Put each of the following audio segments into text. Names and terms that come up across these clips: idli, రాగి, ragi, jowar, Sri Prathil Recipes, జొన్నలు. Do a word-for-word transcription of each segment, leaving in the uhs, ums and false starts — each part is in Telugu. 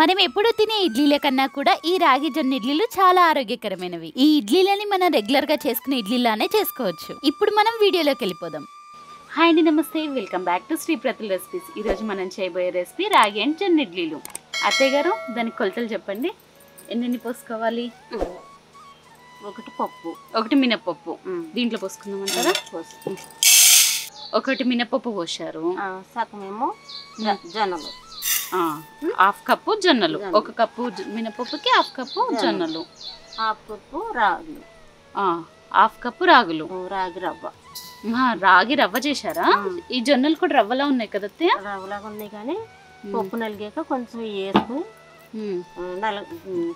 మనం ఎప్పుడు తినే ఇడ్లీల కన్నా కూడా ఈ రాగి జొన్న ఇడ్లీలు చాలా ఆరోగ్యకరమైనవి. ఈ ఇడ్లీలని మనం రెగ్యులర్ గా చేసుకునే ఇడ్లీలానే చేసుకోవచ్చు. ఇప్పుడు మనం వీడియోలోకి వెళ్ళిపోదాం. హాయ్ అండి, నమస్తే, welcome back to Sri ప్రతిల్ recipes. ఈ రోజు మనం చేయబోయే రెసిపీ రాగి అండ్ జొన్న ఇడ్లీలు. అత్తయ్య గారు దానికి కొలతలు చెప్పండి, ఎన్ని పోసుకోవాలి? ఒకటి పప్పు, ఒకటి మినపప్పు దీంట్లో పోసుకుందాం అంటారా? ఒకటి మినపప్పు పోసారు, సగమేమో జొన్నలు, హాఫ్ కప్పు జొన్నలు, ఒక కప్పు మినపప్పుకి హాఫ్ కప్పు జొన్నలు, హాఫ్ కప్పు రాగులు, హాఫ్ కప్పు రాగులు, రాగి రవ్వ. రాగి రవ్వ చేశారా? ఈ జొన్నలు కూడా రవ్వలా ఉన్నాయి కదా? రవ్వలాగా ఉన్నాయి కానీ పప్పు నలిగాక కొంచెం వేసుకుని నల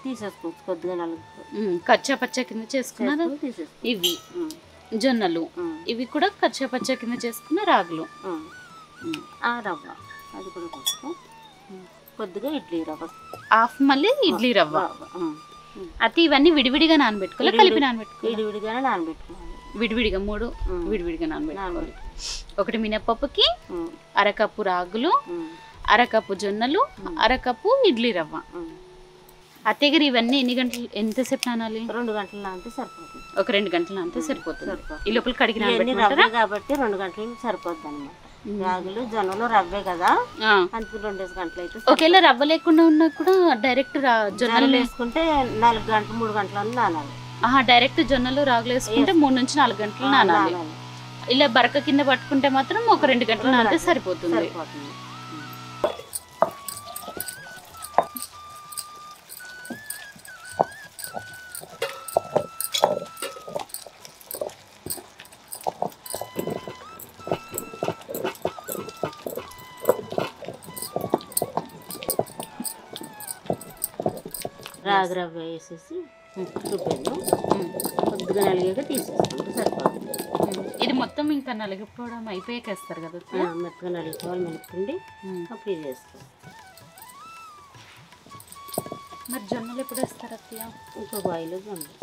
తీసేసుకోవచ్చు, కొద్దిగా నలుగు కచ్చా పచ్చా కింద చేసుకున్నారు. ఇవి జొన్నలు, ఇవి కూడా కచ్చా పచ్చా కింద చేసుకున్న రాగులు, రవ్వ అది కూడా కొంచెం కొద్దిగా ఇడ్లీ రవ్వ, హాఫ్ మళ్ళీ ఇడ్లీ రవ్వ. అయితే ఇవన్నీ విడివిడిగా నానబెట్టుకోవాలి, కలిపి నానబెట్టుకోవాలి? విడివిడిగానే నానబెట్టుకోవాలి, విడివిడిగా మూడు విడివిడిగా నానబెట్టుకోవాలి. ఒకటి మినపప్పుకి అరకప్పు రాగులు, అరకప్పు జొన్నలు, అరకప్పు ఇడ్లీ రవ్వ. అత్తే గారు ఇవన్నీ ఎన్ని గంటలు, ఎంతసేపు నానాలి? రెండు గంటలు నానితే సరిపోతుంది. ఒక రెండు గంటలు నానితే సరిపోతుంది. ఈ లోపల కడిగి నానబెట్టుకుంటారా? కాబట్టి రెండు గంటలు సరిపోద్ది అన్నమాట. రాగులు జొన్నలు రవ్వే కదా, అందుకు రెండేసి గంటలు అయితే. ఒకవేళ రవ్వ లేకుండా ఉన్నా కూడా డైరెక్ట్ జొన్నలు వేసుకుంటే నాలుగు గంటలు మూడు గంటలు నానాలి. ఆహా, డైరెక్ట్ జొన్నలు రాగులు వేసుకుంటే మూడు నుంచి నాలుగు గంటలు నానాలి. ఇలా బరక కింద పట్టుకుంటే మాత్రం ఒక రెండు గంటలు నానితే సరిపోతుంది. రాగి రవ్వ వేసేసి రుబ్బేద్దాం, కొద్దిగా నలిగాక తీసేసుకుంటే సరిపోతుంది. ఇది మొత్తం ఇంకా నలిగిపోవడం అయిపోయాక వేస్తారు కదా? మెత్తగా నలిగిపోవాలి, మెలుపుండి అప్పుడు ఇది వేస్తాం. మరి జొన్నలు ఎప్పుడు వేస్తారు అత్తయ్య? ఇంకో బాయిలో జొన్నలు.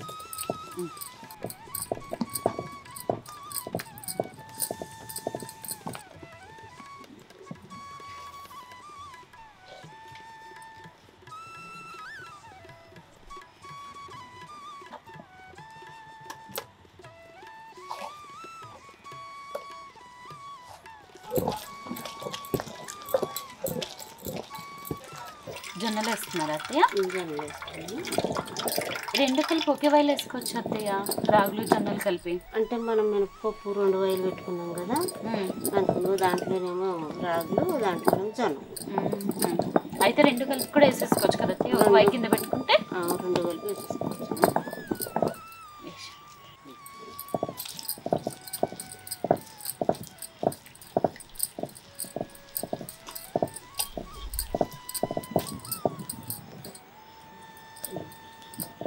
జొన్నలు వేస్తున్నారు అత్తయ్య? జొన్నలు వేస్తున్నాయి. రెండు కలిపి ఒకే వైలు వేసుకోవచ్చు అత్తయ్య, రాగులు జొన్నలు కలిపి? అంటే మనం మినపప్పు రెండు వైలు పెట్టుకున్నాం కదా, అనుకున్నాం దాంట్లోనేమో రాగులు, దాంట్లో జొన్న. అయితే రెండు కలిపి కూడా వేసేసుకోవచ్చు కదా అత్తయ్య? ఒక వై కింద పెట్టుకుంటే రెండు కలిపి వేసేసుకోవచ్చు.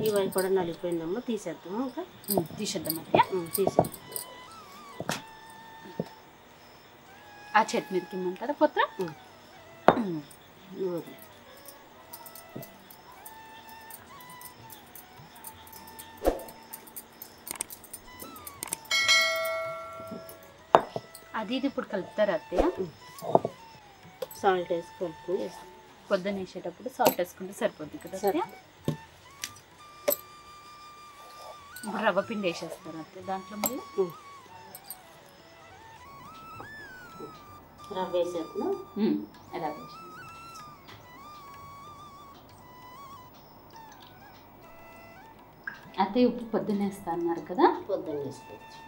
ఇవి కూడా నలిగిపోయిందమ్మా, తీసేద్దాము. ఇంకా తీసేద్దాం తీసేద్దాం. ఆ చెట్టు మీదకి ఇమ్మంటారా పొత్ర? అది ఇది ఇప్పుడు కలుపుతారా అత్తయ్య? సాల్ట్ వేసి కలుపు, పొద్దున్న వేసేటప్పుడు సాల్ట్ వేసుకుంటే సరిపోద్ది కదా అత్తయ్య? ఇప్పుడు రవ్వ పిండి వేసేస్తారు అంతే దాంట్లో, మళ్ళీ రవ్వ వేసేస్తాను. రవ్వ అయితే ఇప్పుడు పొద్దున్నేస్తా అన్నారు కదా? పొద్దున్నేసుకోవచ్చు.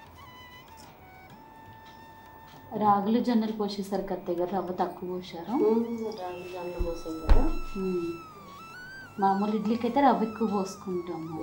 రాగులు జొన్నలు పోసేసారు కత్తయ్య గారు, రవ్వ తక్కువ పోసారు. రాగులు జొన్నలు పోసాం కదా, మామూలు ఇడ్లీకి అయితే రవ్వ ఎక్కువ పోసుకుంటాము,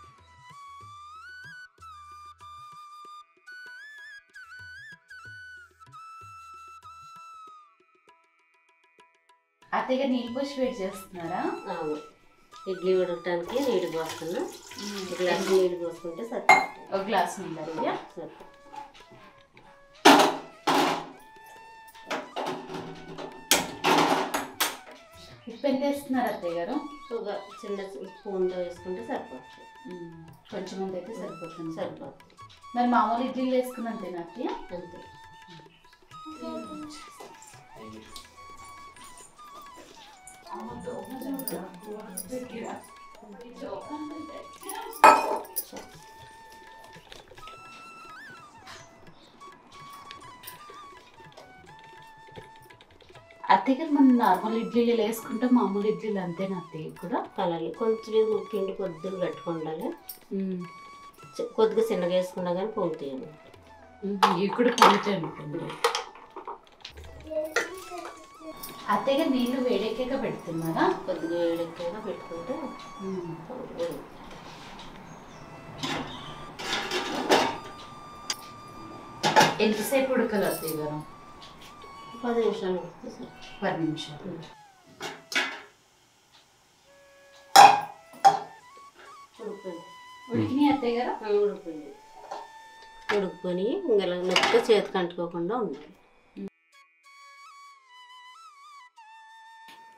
అత్తగా నీళ్ళు పోసి వేడి చేస్తున్నారా? అవును, ఇడ్లీ ఉడకటానికి నీళ్ళు పోస్తున్నా. గ్లాస్ నీళ్ళు పోసుకుంటే సరిపోతుంది, ఒక గ్లాస్ నీళ్ళు సరిపోతుంది. పెందేస్తున్నారత్తయ్య గారు ఒక చిన్న స్పూన్తో వేసుకుంటే సరిపోవచ్చు. కొంచెం మంది అయితే సరిపోతుంది. సరిపోతుంది. మరి మామూలు ఇడ్లీలు వేసుకున్నంతేనా అత్తయ్య? అంతే. అత్తయ్య గారు మనం నార్మల్ ఇడ్లీలు వేసుకుంటే మామూలు ఇడ్లీలు అంతేనా అత్తయ్య? కూడా అలాగే కొంచెం పిండి కొద్దిగా పెట్టుకుండాలి, కొద్దిగా చిన్నగా వేసుకున్నా కానీ పొంగుతాయండి. ఇవి కూడా పొంగుతాయండి. అత్తయ్య గారు నీళ్ళు వేడెక్కాక పెడుతున్నారా? కొద్దిగా వేడెక్కాక పెట్టుకుంటే ఎంతసేపు ఉడకాలి అత్తయ్య గారు? పది నిమిషాలు ఉడికితే సార్. పది నిమిషాలు ఉడికిపోయింది. ఉడికినాయి అత్తయ్య గారు? ఉడికిపోయింది. ఉడికిపోయి ఇంకా మెత్తగా చేతికి అంటుకోకుండా ఉంది.